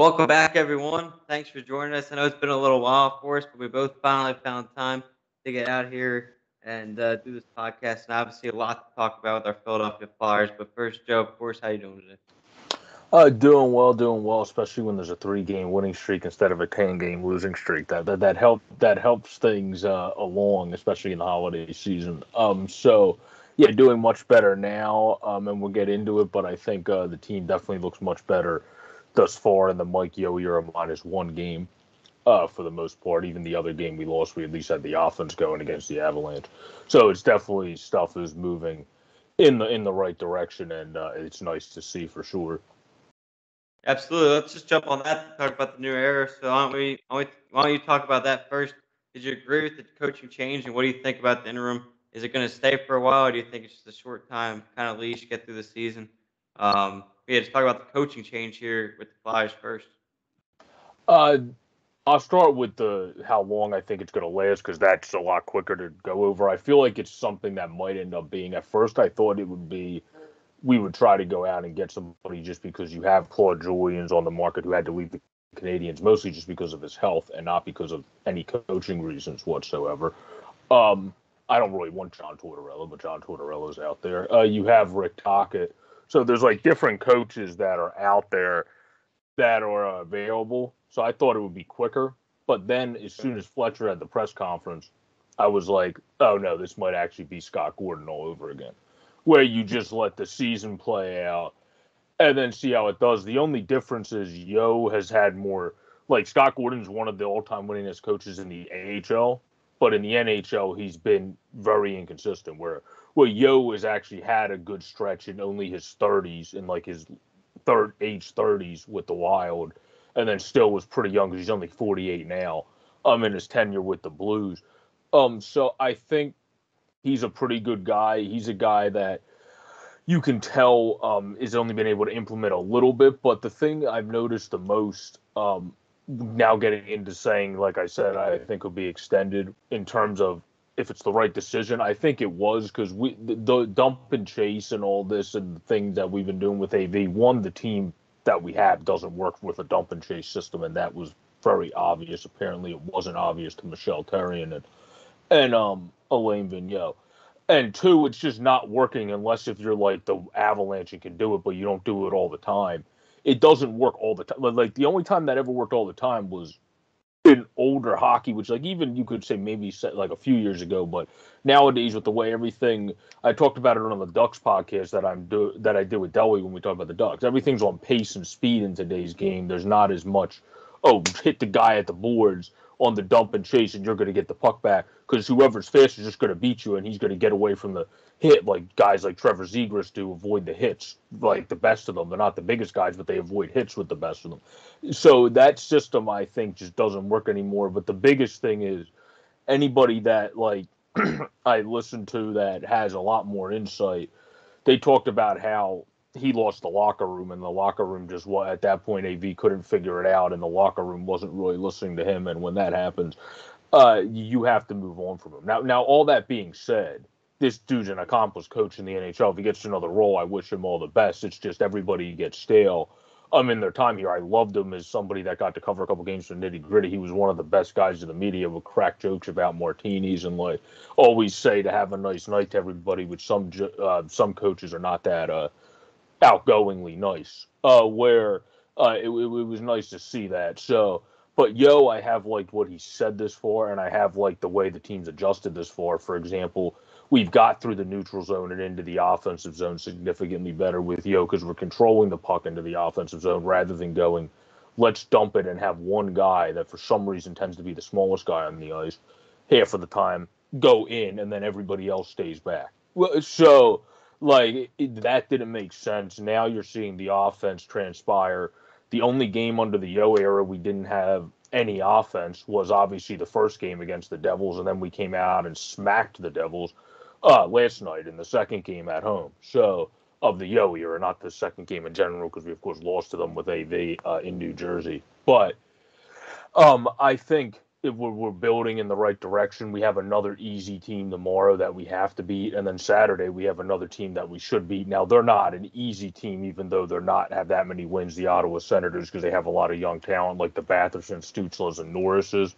Welcome back, everyone. Thanks for joining us. I know it's been a little while for us, but we both finally found time to get out here and do this podcast. And obviously a lot to talk about with our Philadelphia Flyers. But first, Joe, of course, how you doing today? Doing well, especially when there's a 3-game winning streak instead of a 10-game losing streak. That helps things along, especially in the holiday season. So, doing much better now, and we'll get into it. But I think the team definitely looks much better thus far in the Mike Yeo era minus one game for the most part. Even the other game we lost, we at least had the offense going against the Avalanche. So it's definitely stuff is moving in the right direction, and it's nice to see for sure. Absolutely. Let's just jump on that and talk about the new era. So why don't you talk about that first? Did you agree with the coaching change, and what do you think about the interim? Is it going to stay for a while, or do you think it's just a short time, kind of leash, get through the season? Just talk about the coaching change here with the Flyers first. I'll start with how long I think it's going to last, because that's a lot quicker to go over. I feel like it's something that might end up being. At first, I thought it would be we would try to go out and get somebody just because you have Claude Julien on the market who had to leave the Canadiens, mostly just because of his health and not because of any coaching reasons whatsoever. I don't really want John Tortorella, but John Tortorella's out there. You have Rick Tocchet. So there's like different coaches that are out there that are available. So I thought it would be quicker. But then as soon as Fletcher had the press conference, I was like, oh, no, this might actually be Scott Gordon all over again, where you just let the season play out and then see how it does. The only difference is Yeo has had more – like Scott Gordon's one of the all-time winningest coaches in the AHL, but in the NHL he's been very inconsistent where Yeo has actually had a good stretch in only his 30s, in like his age 30s with the Wild, and then still was pretty young because he's only 48 now in his tenure with the Blues. So I think he's a pretty good guy. He's a guy that you can tell has only been able to implement a little bit. But the thing I've noticed the most, now getting into saying, like I said, I think will be extended in terms of if it's the right decision. I think it was because the dump and chase and all this and the things that we've been doing with AV, one, the team that we have doesn't work with a dump and chase system, and that was very obvious. Apparently it wasn't obvious to Michel Therrien and Alain Vigneault. And two, it's just not working unless if you're like the Avalanche and can do it, but you don't do it all the time. It doesn't work all the time. Like the only time that ever worked all the time was in older hockey, which like even you could say maybe like a few years ago, but nowadays with the way everything, I talked about it on the Ducks podcast that I did with Delwey when we talked about the Ducks. Everything's on pace and speed in today's game. There's not as much, hit the guy at the boards on the dump and chase and you're going to get the puck back because whoever's fast is just going to beat you and he's going to get away from the hit like guys like Trevor Zegras do, avoid the hits, like the best of them. They're not the biggest guys, but they avoid hits with the best of them. So that system, I think, just doesn't work anymore. But the biggest thing is anybody that like I listen to that has a lot more insight, they talked about how he lost the locker room, and the locker room just at that point, AV couldn't figure it out, and the locker room wasn't really listening to him. And when that happens, you have to move on from him. Now, all that being said, this dude's an accomplished coach in the NHL. If he gets another role, I wish him all the best. It's just everybody gets stale in their time here. I loved him as somebody that got to cover a couple games for Nitty Gritty. He was one of the best guys in the media, would crack jokes about martinis and like always say to have a nice night to everybody, which some coaches are not that outgoingly nice, where it was nice to see that. So, but Yeo, I have liked what he said this far, and I have liked the way the team's adjusted this far. For example, we've got through the neutral zone and into the offensive zone significantly better with Yeo because we're controlling the puck into the offensive zone rather than going, let's dump it and have one guy that for some reason tends to be the smallest guy on the ice half of the time go in and then everybody else stays back. So, like, that didn't make sense. Now you're seeing the offense transpire. The only game under the Yeo era we didn't have any offense was obviously the first game against the Devils, and then we came out and smacked the Devils last night in the second game at home. So, of the Yeo era, not the second game in general, because we, of course, lost to them with AV in New Jersey. But I think if we're building in the right direction. We have another easy team tomorrow that we have to beat, and then Saturday we have another team that we should beat. Now, they're not an easy team, even though they're not have that many wins, the Ottawa Senators, because they have a lot of young talent like the Batherson, Stützles, and Norrises.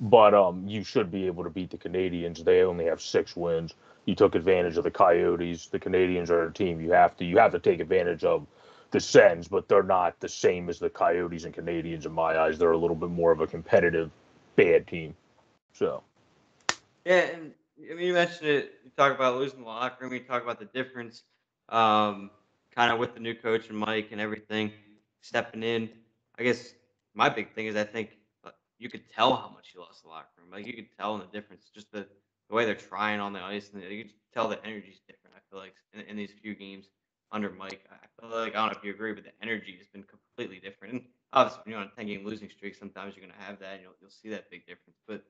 But you should be able to beat the Canadiens. They only have 6 wins. You took advantage of the Coyotes. The Canadiens are a team you have to take advantage of. The Sens, but they're not the same as the Coyotes and Canadiens in my eyes. They're a little bit more of a competitive bad team. So, yeah, and I mean, you mentioned it. You talk about losing the locker room. You talk about the difference, kind of with the new coach and Mike and everything stepping in. I guess my big thing is I think you could tell how much you lost the locker room. Like, you could tell in the difference, just the way they're trying on the ice, and you could tell the energy's different. I feel like in these few games under Mike, I feel like, I don't know if you agree, but the energy has been completely different. And obviously, when you're on a 10-game losing streak, sometimes you're going to have that, and you'll see that big difference. But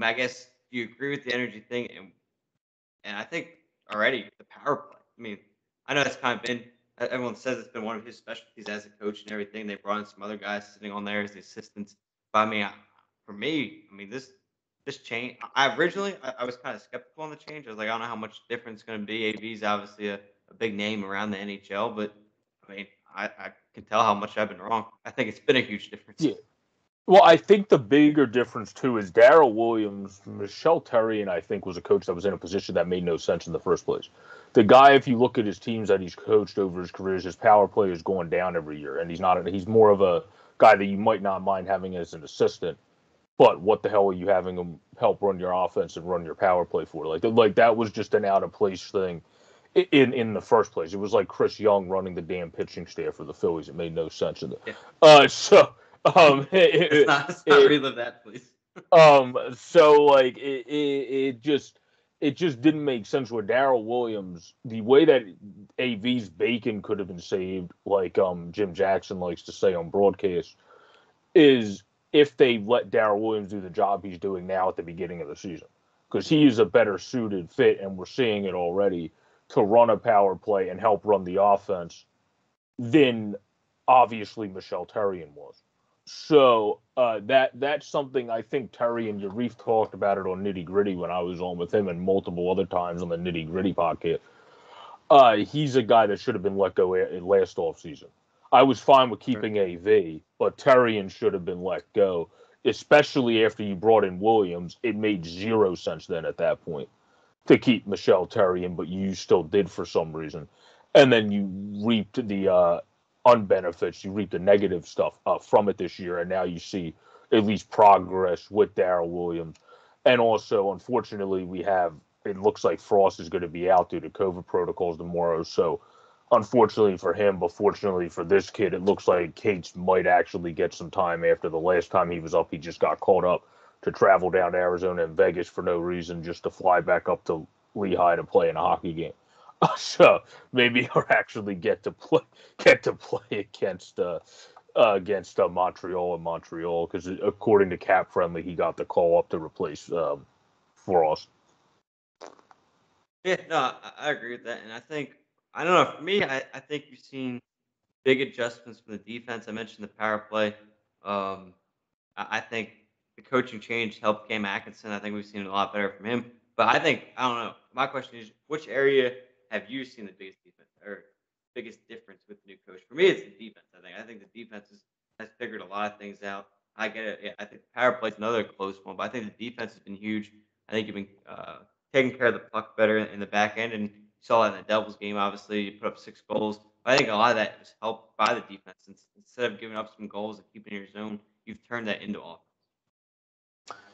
I guess you agree with the energy thing, and I think already the power play. I mean, I know that's kind of been, everyone says it's been one of his specialties as a coach and everything. They brought in some other guys sitting on there as the assistants. But I mean, for me, this change, I originally was kind of skeptical on the change. I was like, I don't know how much difference it's going to be. AV's obviously a big name around the NHL, but I mean, I can tell how much I've been wrong. I think it's been a huge difference. Yeah. Well, I think the bigger difference too is Darryl Williams, Michel Therrien, I think, was a coach that was in a position that made no sense in the first place. The guy, if you look at his teams that he's coached over his careers, his power play is going down every year, and he's more of a guy that you might not mind having as an assistant. But what the hell are you having him help run your offense and run your power play for? Like that was just an out of place thing. In the first place, it was like Chris Young running the damn pitching staff for the Phillies. It made no sense. Let's not relive that, please. It just didn't make sense with Darryl Williams. The way that AV's bacon could have been saved, like Jim Jackson likes to say on broadcast, is if they let Darryl Williams do the job he's doing now at the beginning of the season, because he is a better suited fit, and we're seeing it already, to run a power play and help run the offense than obviously Michel Therrien was. So that's something I think Therrien, Yarif talked about it on Nitty Gritty when I was on with him and multiple other times on the Nitty Gritty podcast. He's a guy that should have been let go last offseason. I was fine with keeping AV, but Therrien should have been let go, especially after you brought in Williams. It made zero sense then at that point to keep Michel Therrien, but you still did for some reason. And then you reaped the unbenefits, you reaped the negative stuff from it this year, and now you see at least progress with Darryl Williams. And also, unfortunately, it looks like Frost is going to be out due to COVID protocols tomorrow. So, unfortunately for him, but fortunately for this kid, it looks like Cates might actually get some time after the last time he was up. He just got called up to travel down to Arizona and Vegas for no reason, just to fly back up to Lehigh to play in a hockey game. So maybe he'll actually get to play against Montreal, because according to Cap Friendly, he got the call up to replace Frost. Yeah, no, I agree with that, and I think, I don't know, for me, I think you've seen big adjustments from the defense. I mentioned the power play. I think the coaching change helped Cam Atkinson. I think we've seen a lot better from him. But I don't know. My question is, which area have you seen the biggest defense or biggest difference with the new coach? For me, it's the defense, I think. I think the defense has figured a lot of things out. I get it. Yeah, I think power play is another close one, but I think the defense has been huge. I think you've been taking care of the puck better in the back end, and you saw that in the Devils game, obviously. You put up 6 goals. But I think a lot of that was helped by the defense. Instead of giving up some goals and keeping your zone, you've turned that into offense.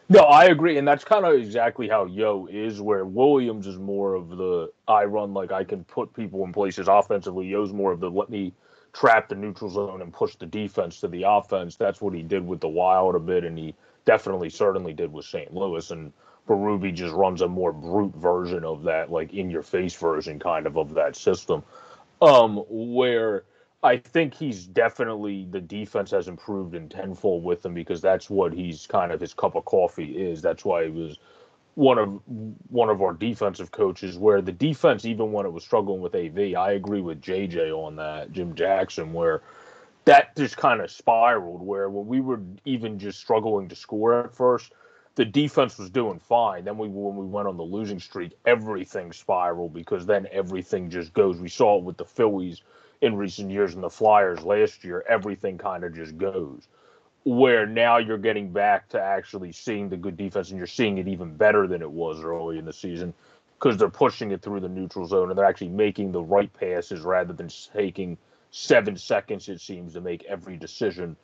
No, I agree, and that's kind of exactly how Yeo is, where Williams is more of the, I run like I can put people in places offensively. Yeo's more of the, let me trap the neutral zone and push the defense to the offense. That's what he did with the Wild a bit, and he certainly did with St. Louis, and Berube just runs a more brute version of that, like in-your-face version kind of that system, where I think he's definitely, the defense has improved in tenfold with him, because that's what he's kind of, his cup of coffee is. That's why he was one of our defensive coaches, where the defense, even when it was struggling with AV, I agree with JJ on that, Jim Jackson, where that just kind of spiraled where when we were even just struggling to score at first, the defense was doing fine. Then when we went on the losing streak, everything spiraled because then everything just goes. We saw it with the Phillies in recent years and the Flyers last year. Everything kind of just goes. Where now you're getting back to actually seeing the good defense and you're seeing it even better than it was early in the season because they're pushing it through the neutral zone and they're actually making the right passes rather than taking 7 seconds, it seems, to make every decision.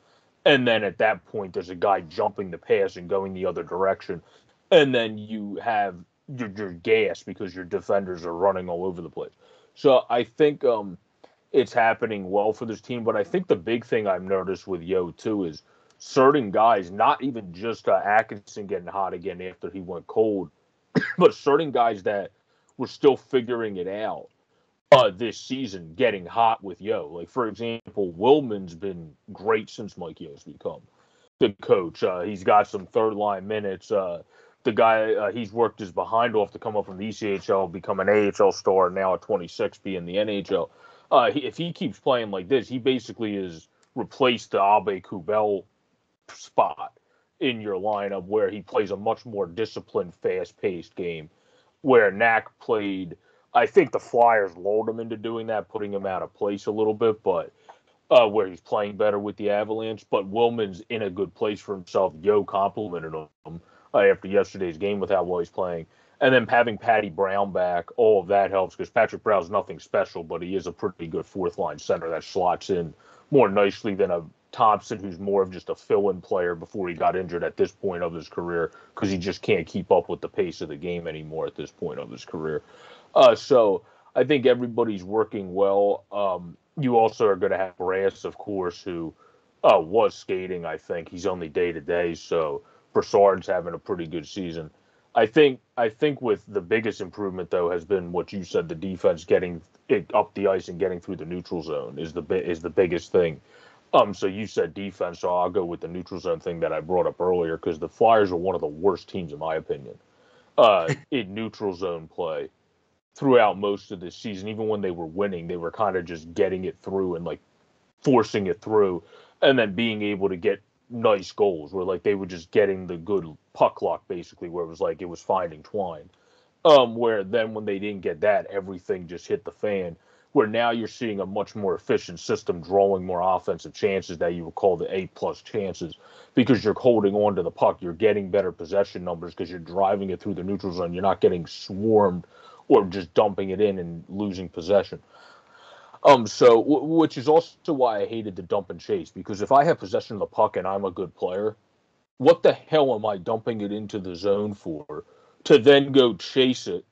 And then at that point, there's a guy jumping the pass and going the other direction. And then you have your gas because your defenders are running all over the place. So I think it's happening well for this team. But I think the big thing I've noticed with Yeo, too, is certain guys, not even just Atkinson getting hot again after he went cold, but certain guys that were still figuring it out this season getting hot with Yeo. Like, for example, Willman's been great since Mike Yeo's become the coach. He's got some third-line minutes. The guy, he's worked his behind off to come up from the ECHL, become an AHL star, now at 26, be in the NHL. If he keeps playing like this, he basically has replaced the Abe Kubel spot in your lineup where he plays a much more disciplined, fast-paced game, where Knack played... I think the Flyers lulled him into doing that, putting him out of place a little bit, but where he's playing better with the Avalanche. But Willman's in a good place for himself. Yeo complimented him after yesterday's game with how well he's playing. And then having Patty Brown back, all of that helps because Patrick Brown's nothing special, but he is a pretty good fourth-line center that slots in more nicely than a Thompson, who's more of just a fill-in player before he got injured at this point of his career because he just can't keep up with the pace of the game anymore at this point of his career. So I think everybody's working well. You also are going to have Brass, of course, who was skating, I think. He's only day-to-day, so Broussard's having a pretty good season. I think with the biggest improvement, though, has been what you said, the defense getting it up the ice and getting through the neutral zone is the biggest thing. So you said defense, so I'll go with the neutral zone thing that I brought up earlier because the Flyers are one of the worst teams, in my opinion, in neutral zone play. Throughout most of this season, even when they were winning, they were kind of just getting it through and like forcing it through and then being able to get nice goals where like they were just getting the good puck luck basically where it was like it was finding twine. Where then when they didn't get that, everything just hit the fan where now you're seeing a much more efficient system drawing more offensive chances that you would call the A-plus chances because you're holding on to the puck. You're getting better possession numbers because you're driving it through the neutral zone. You're not getting swarmed or just dumping it in and losing possession. So, which is also why I hated the dump and chase, because if I have possession of the puck and I'm a good player, what the hell am I dumping it into the zone for to then go chase it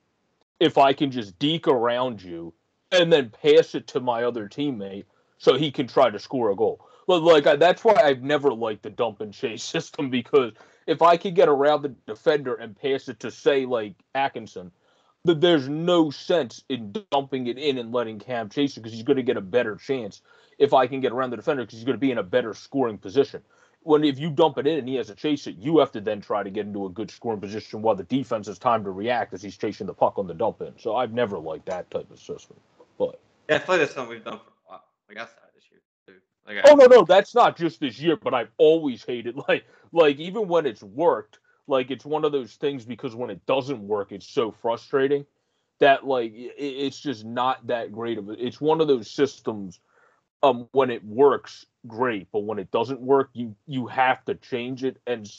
if I can just deke around you and then pass it to my other teammate so he can try to score a goal? But that's why I've never liked the dump and chase system, because if I could get around the defender and pass it to, say, like Atkinson, that there's no sense in dumping it in and letting Cam chase it because he's going to get a better chance if I can get around the defender because he's going to be in a better scoring position. When if you dump it in and he has to chase it, you have to then try to get into a good scoring position while the defense has time to react as he's chasing the puck on the dump in. So I've never liked that type of system. But yeah, I feel like that's something we've done for a while. Like outside this year too. Like, no, that's not just this year, but I've always hated like even when it's worked. Like, it's one of those things because when it doesn't work, it's so frustrating that, like, it's just not that great of it. It's one of those systems when it works, great. But when it doesn't work, you have to change it. And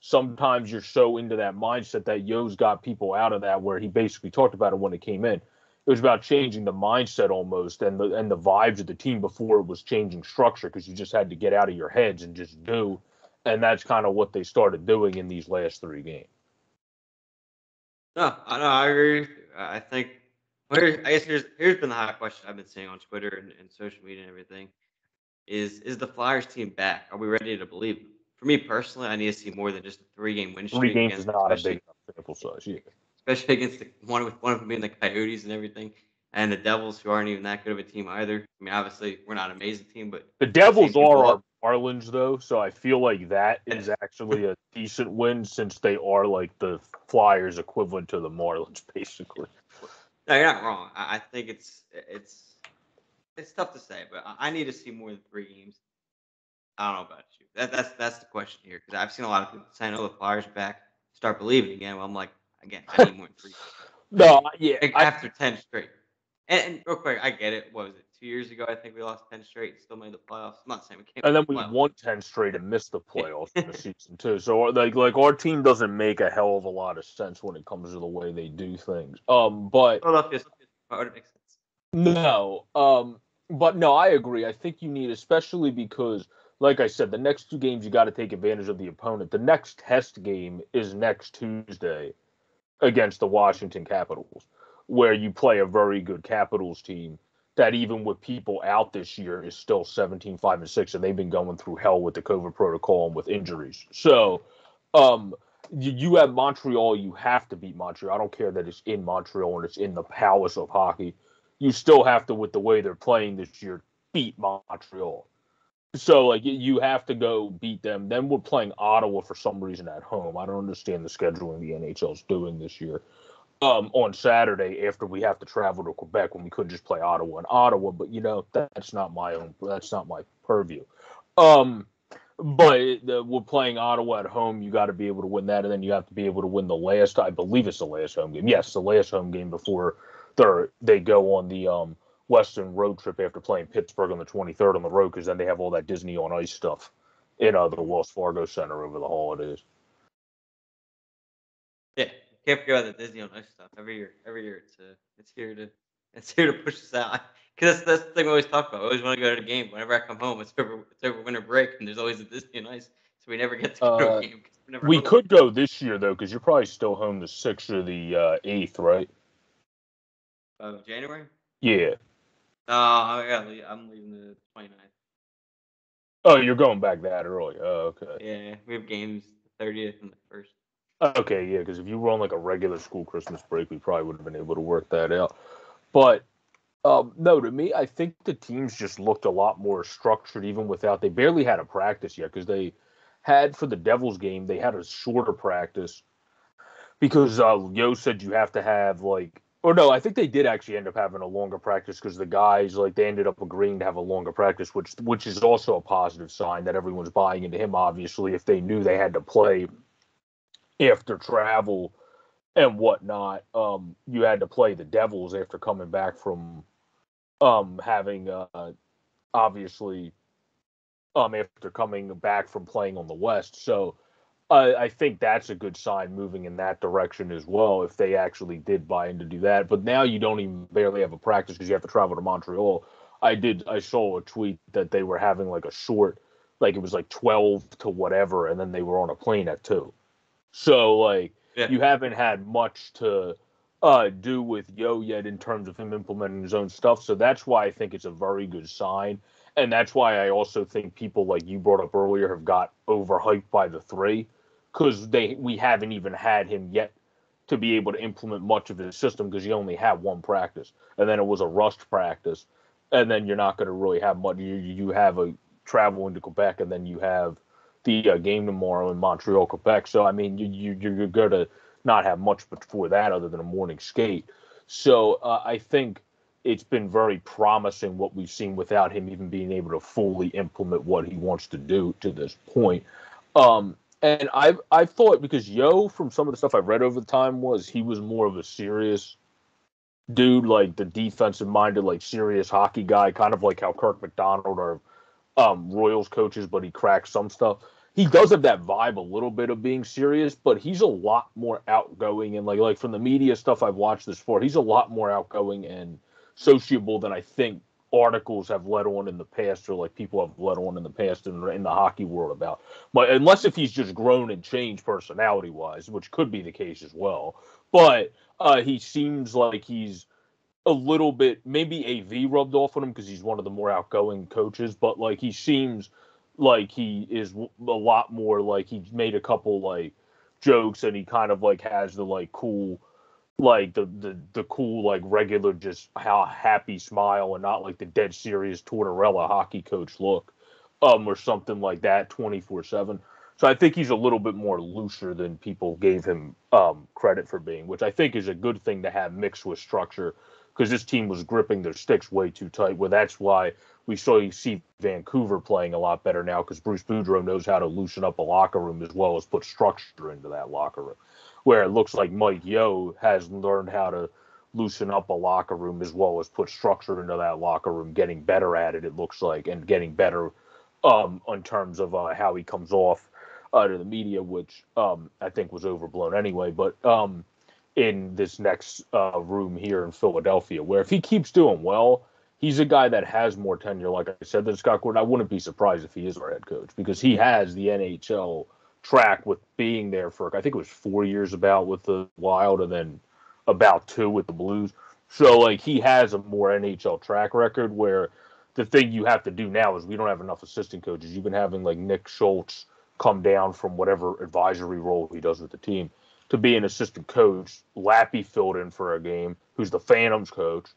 sometimes you're so into that mindset that Yeo's got people out of that, where he basically talked about it when it came in. It was about changing the mindset almost and the vibes of the team before it was changing structure, because you just had to get out of your heads and just do. And that's kind of what they started doing in these last three games. No, I agree. I think here's been the hot question I've been seeing on Twitter and social media and everything is the Flyers team back? Are we ready to believe them? For me personally, I need to see more than just a 3-game win streak. 3 games is not a big sample size, yeah. Especially against one of them being the Coyotes and everything. And the Devils, who aren't even that good of a team either. I mean, obviously, we're not an amazing team, but... The Devils are our Marlins, though, so I feel like that is actually a decent win, since they are, like, the Flyers equivalent to the Marlins, basically. No, you're not wrong. I think it's it's tough to say, but I need to see more than 3 games. I don't know about you. That's the question here, because I've seen a lot of people saying, "Oh, the Flyers are back. Start believing again." Well, I'm like, again, I need more than 3 games. No, yeah. After 10 straight. And real quick, I get it. What was it? 2 years ago, I think we lost 10 straight and still made the playoffs. I'm not saying we can't. And then we won 10 straight and missed the playoffs in the season, too. So, like our team doesn't make a hell of a lot of sense when it comes to the way they do things. But Philadelphia wouldn't make sense. No. But, no, I agree. I think you need, especially because, like I said, the next 2 games, you got to take advantage of the opponent. The next test game is next Tuesday against the Washington Capitals, where you play a very good Capitals team that even with people out this year is still 17-5-6, and they've been going through hell with the COVID protocol and with injuries. So you have Montreal, you have to beat Montreal. I don't care that it's in Montreal and it's in the palace of hockey. You still have to, with the way they're playing this year, beat Montreal. So, like, you have to go beat them. Then we're playing Ottawa for some reason at home. I don't understand the scheduling the NHL's doing this year. On Saturday, after we have to travel to Quebec, when we could just play Ottawa and Ottawa, but you know that's not my purview. But we're playing Ottawa at home. You got to be able to win that, and then you have to be able to win the last. I believe it's the last home game. Yes, the last home game before they go on the Western road trip after playing Pittsburgh on the 23rd on the road, because then they have all that Disney on Ice stuff in the Wells Fargo Center over the holidays. Yeah. Can't forget about the Disney on Ice stuff. Every year, it's here to push us out. Because that's the thing we always talk about. I always want to go to the game. Whenever I come home, it's over winter break, and there's always a Disney on Ice, so we never get to go to a game. We could go this year though, because you're probably still home the 6th or the 8th, right? Of January. Yeah. No, I'm leaving the 29th. Oh, you're going back that early? Oh, okay. Yeah, we have games the 30th and the 1st. Okay, yeah, because if you were on like a regular school Christmas break, we probably would have been able to work that out. But no, to me, I think the teams just looked a lot more structured, even without. They barely had a practice yet, because they had, for the Devils game, they had a shorter practice because Yeo said you have to have like. Or no, I think they did actually end up having a longer practice, because the guys, like, they ended up agreeing to have a longer practice, which is also a positive sign that everyone's buying into him. Obviously, if they knew they had to play. After travel and whatnot, you had to play the Devils after coming back from having, obviously, after coming back from playing on the West. So I think that's a good sign moving in that direction as well, if they actually did buy in to do that. But now you don't even barely have a practice because you have to travel to Montreal. I saw a tweet that they were having like a short, like it was like 12 to whatever, and then they were on a plane at 2. So, like, You haven't had much to do with Yeo yet in terms of him implementing his own stuff. So that's why I think it's a very good sign. And that's why I also think people like you brought up earlier have got overhyped by the 3, because we haven't even had him yet to be able to implement much of his system, because you only had one practice. And then it was a rust practice. And then you're not going to really have much. You have a travel into Quebec, and then you have the game tomorrow in Montreal, Quebec. So, I mean, you're going to not have much before that other than a morning skate. So I think it's been very promising what we've seen without him even being able to fully implement what he wants to do to this point. And I thought, because Yeo, from some of the stuff I've read over the time, was he was more of a serious dude, like the defensive-minded, like serious hockey guy, kind of like how Kirk McDonald or Royals coaches, but he cracks some stuff. He does have that vibe a little bit of being serious, but he's a lot more outgoing, and like from the media stuff I've watched this for, he's a lot more outgoing and sociable than I think articles have let on in the past, or like people have let on in the past in the hockey world about. But unless if he's just grown and changed personality wise, which could be the case as well. But he seems like he's a little bit, maybe AV rubbed off on him because he's one of the more outgoing coaches, but like he seems like he is a lot more like he's made a couple like jokes, and he kind of like has the like cool, like the cool like regular just how happy smile, and not like the dead serious Tortorella hockey coach look, or something like that 24/7. So I think he's a little bit more looser than people gave him credit for being, which I think is a good thing to have mixed with structure. because this team was gripping their sticks way too tight. Well, that's why we slowly see Vancouver playing a lot better now, because Bruce Boudreau knows how to loosen up a locker room as well as put structure into that locker room, where it looks like Mike Yeo has learned how to loosen up a locker room as well as put structure into that locker room, getting better at it, it looks like, and getting better in terms of how he comes off to the media, which I think was overblown anyway. But in this next room here in Philadelphia, where if he keeps doing well, he's a guy that has more tenure, like I said, than Scott Gordon. I wouldn't be surprised if he is our head coach, because he has the NHL track with being there for, I think it was 4 years about with the Wild and then about 2 with the Blues. So, like, he has a more NHL track record, where the thing you have to do now is we don't have enough assistant coaches. You've been having, like, Nick Schultz come down from whatever advisory role he does with the team to be an assistant coach. Lappy filled in for a game, who's the Phantoms coach.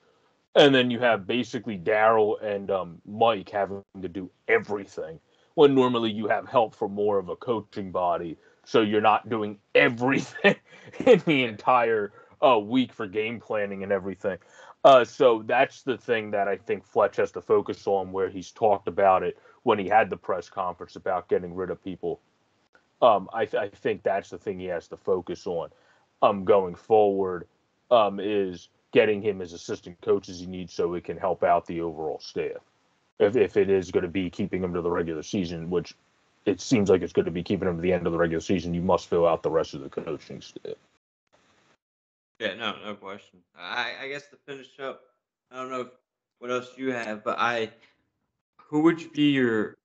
And then you have basically Darryl and Mike having to do everything, when normally you have help from more of a coaching body, so you're not doing everything in the entire week for game planning and everything. So that's the thing that I think Fletch has to focus on, where he's talked about it when he had the press conference about getting rid of people. I think that's the thing he has to focus on going forward, is getting him as assistant coach as he needs so it can help out the overall staff. If it is going to be keeping him to the regular season, which it seems like it's going to be keeping him to the end of the regular season, you must fill out the rest of the coaching staff. Yeah, no question. I guess to finish up, I don't know what else you have, but who would be your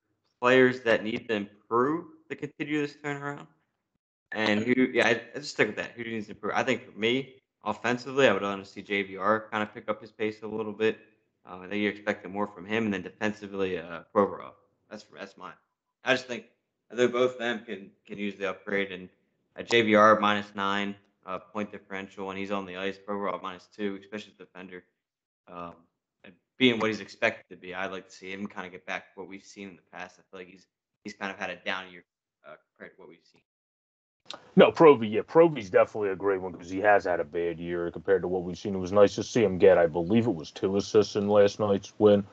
players that need to improve to continue this turnaround? And who? Yeah, I just stick with that. Who needs to improve? I think for me, offensively, I would want to see JVR kind of pick up his pace a little bit. I think you're expecting more from him, and then defensively, Provorov. That's mine. I just think that both of them can use the upgrade. And JVR -9 point differential, and he's on the ice. Provorov -2, especially the defender. And being what he's expected to be, I'd like to see him kind of get back to what we've seen in the past. I feel like he's kind of had a down year compared to what we've seen. No, Provy's definitely a great one, because he has had a bad year compared to what we've seen. It was nice to see him get, I believe it was 2 assists in last night's win.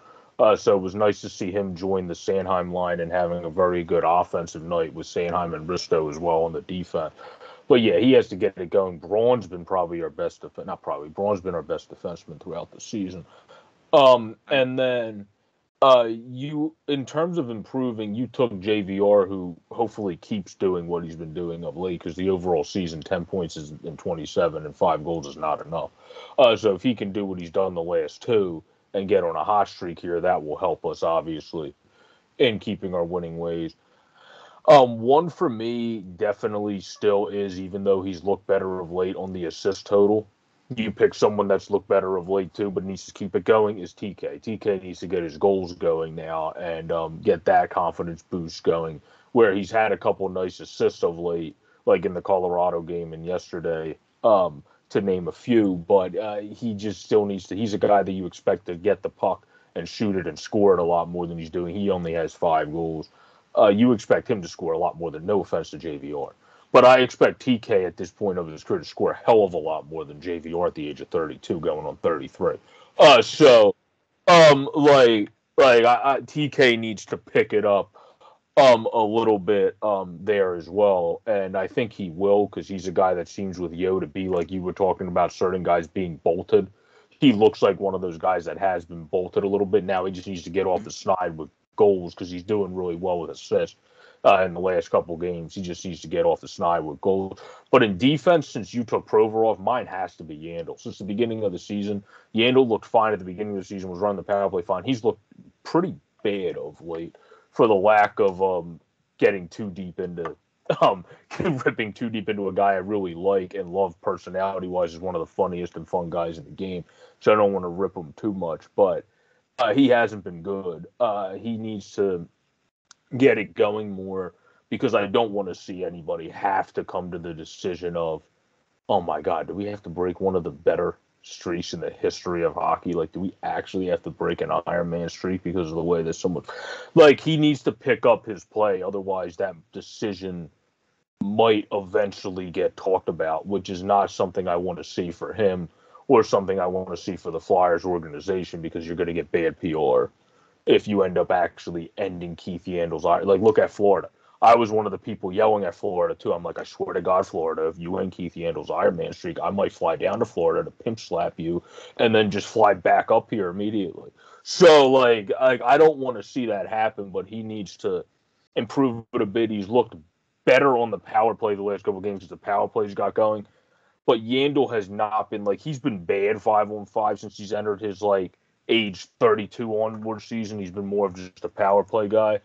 So it was nice to see him join the Sanheim line and having a very good offensive night with Sanheim and Risto as well on the defense. But yeah, he has to get it going. Braun's been Braun's been our best defenseman throughout the season. And then in terms of improving, you took JVR, who hopefully keeps doing what he's been doing of late, because the overall season, 10 points in 27 and 5 goals is not enough. So if he can do what he's done the last 2 and get on a hot streak here, that will help us, obviously, in keeping our winning ways. One for me definitely still is, even though he's looked better of late on the assist total, you pick someone that's looked better of late too, but needs to keep it going, is TK. TK needs to get his goals going now and get that confidence boost going, where he's had a couple nice assists of late, like in the Colorado game and yesterday, to name a few. But he just still needs to – he's a guy that you expect to get the puck and shoot it and score it a lot more than he's doing. He only has 5 goals. You expect him to score a lot more than – no offense to JVR. But I expect TK at this point of his career to score a hell of a lot more than JVR at the age of 32 going on 33. TK needs to pick it up a little bit there as well. And I think he will, because he's a guy that seems with Yo to be, like you were talking about, certain guys being bolted. He looks like one of those guys that has been bolted a little bit. Now he just needs to get off the snide with goals, because he's doing really well with assists. In the last couple games, he just needs to get off the snide with goals. But in defense, since you took Provorov, mine has to be Yandle. Since the beginning of the season, Yandle looked fine at the beginning of the season, was running the power play fine. He's looked pretty bad of late for the lack of getting too deep into ripping too deep into a guy I really like and love personality-wise. Is one of the funniest and fun guys in the game, so I don't want to rip him too much. But he hasn't been good. He needs to get it going more, because I don't want to see anybody have to come to the decision of, oh my God, do we have to break one of the better streaks in the history of hockey? Like, do we actually have to break an Iron Man streak because of the way that someone, like, he needs to pick up his play. Otherwise, that decision might eventually get talked about, which is not something I want to see for him or something I want to see for the Flyers organization, because you're going to get bad PR if you end up actually ending Keith Yandle's eye. Like, look at Florida. I was one of the people yelling at Florida, too. I'm like, I swear to God, Florida, if you end Keith Yandle's Iron Man streak, I might fly down to Florida to pimp slap you and then just fly back up here immediately. So, like I don't want to see that happen, but he needs to improve it a bit. He's looked better on the power play the last couple of games because the power play's got going. But Yandle has not been, like, he's been bad 5-on-5 since he's entered his, like, age 32 onward season. He's been more of just a power play guy.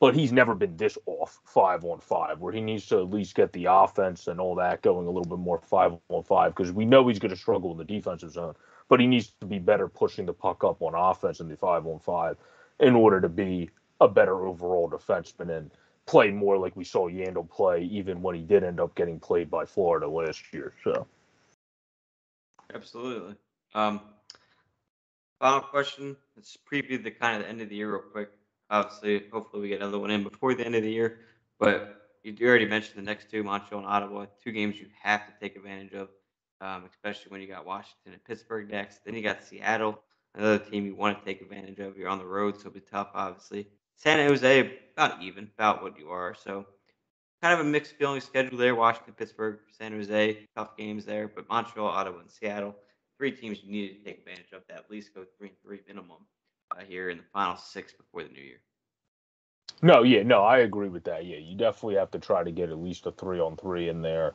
But he's never been this off 5-on-5, where he needs to at least get the offense and all that going a little bit more 5-on-5, because we know he's going to struggle in the defensive zone. But he needs to be better pushing the puck up on offense in the 5-on-5 in order to be a better overall defenseman and play more like we saw Yandle play, even when he did end up getting played by Florida last year. So, absolutely. Final question. Let's preview the kind of the end of the year real quick. Obviously, hopefully we get another one in before the end of the year. But you already mentioned the next two, Montreal and Ottawa, two games you have to take advantage of, especially when you got Washington and Pittsburgh next. Then you got Seattle, another team you want to take advantage of. You're on the road, so it'll be tough, obviously. San Jose, about even, about what you are. So kind of a mixed feeling schedule there. Washington, Pittsburgh, San Jose, tough games there. But Montreal, Ottawa, and Seattle, three teams you need to take advantage of that at least go 3-3 minimum here in the final six before the new year. No, I agree with that. Yeah, you definitely have to try to get at least a 3-on-3 in there.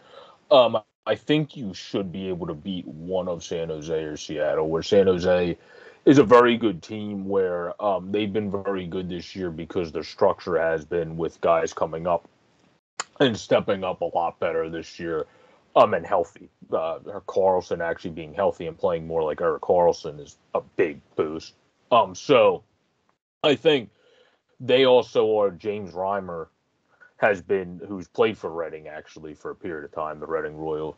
I think you should be able to beat one of San Jose or Seattle, where San Jose is a very good team where they've been very good this year because their structure has been with guys coming up and stepping up a lot better this year and healthy. Carlson actually being healthy and playing more like Erik Karlsson is a big boost. So I think they also are James Reimer who's played for Reading actually for a period of time, the Reading Royal.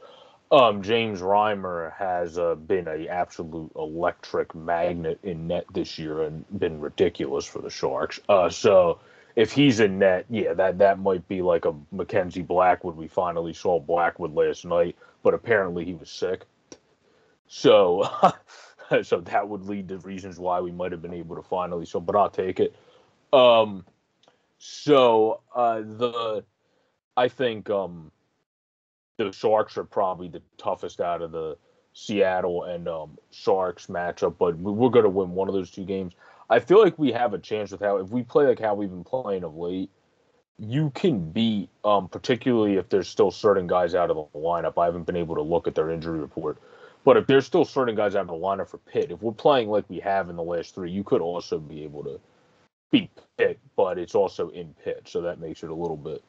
James Reimer has been an absolute electric magnet in net this year and been ridiculous for the Sharks. So if he's in net, yeah, that might be like a McKenzie Blackwood. We finally saw Blackwood last night, but apparently he was sick. So that would lead to reasons why we might have been able to finally. So, but I'll take it. I think the Sharks are probably the toughest out of the Seattle and Sharks matchup, but we're going to win one of those two games. I feel like we have a chance with if we play like how we've been playing of late, you can beat, particularly if there's still certain guys out of the lineup. I haven't been able to look at their injury report, but if there's still certain guys out of the lineup for Pitt, if we're playing like we have in the last three, you could also be able to beat Pitt, but it's also in Pitt, so that makes it a little bit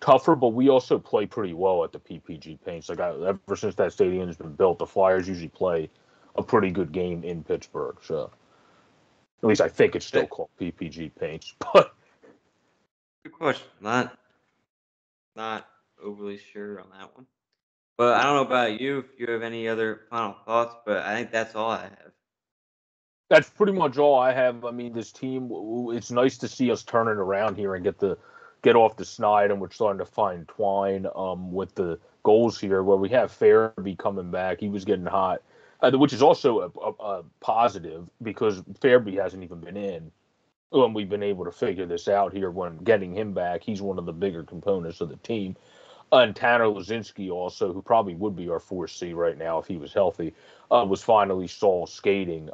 tougher, but we also play pretty well at the PPG Paints. Like ever since that stadium has been built, the Flyers usually play a pretty good game in Pittsburgh. So at least I think it's still called PPG Paints. But good question. Not overly sure on that one. But I don't know about you if you have any other final thoughts. But I think that's all I have. That's pretty much all I have. I mean, this team. It's nice to see us turn it around here and get off the snide, and we're starting to find twine with the goals here, where we have Farabee coming back. He was getting hot, which is also a positive because Farabee hasn't even been in when we've been able to figure this out here. When getting him back, he's one of the bigger components of the team. And Tanner Luzinski also, who probably would be our 4C right now if he was healthy, was finally saw skating.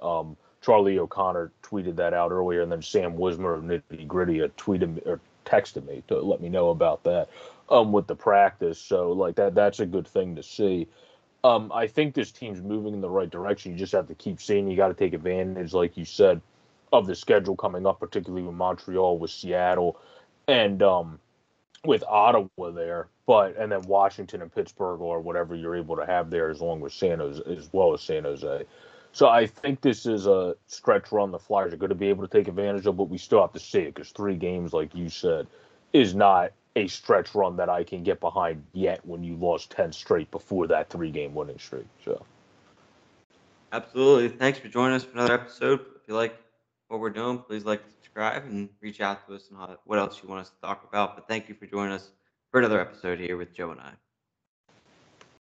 Charlie O'Connor tweeted that out earlier, and then Sam Wismer of Nitty Gritty tweeted or texted me to let me know about that with the practice. So, like, that's a good thing to see. I think this team's moving in the right direction. You just have to keep seeing. You got to take advantage, like you said, of the schedule coming up, particularly with Montreal, with Seattle, and with Ottawa there. And then Washington and Pittsburgh or whatever you're able to have there as well as San Jose. So I think this is a stretch run the Flyers are going to be able to take advantage of, but we still have to see it because three games, like you said, is not a stretch run that I can get behind yet when you lost 10 straight before that three-game winning streak. So, absolutely. Thanks for joining us for another episode. If you like what we're doing, please like and subscribe and reach out to us and what else you want us to talk about. But thank you for joining us for another episode here with Joe and I.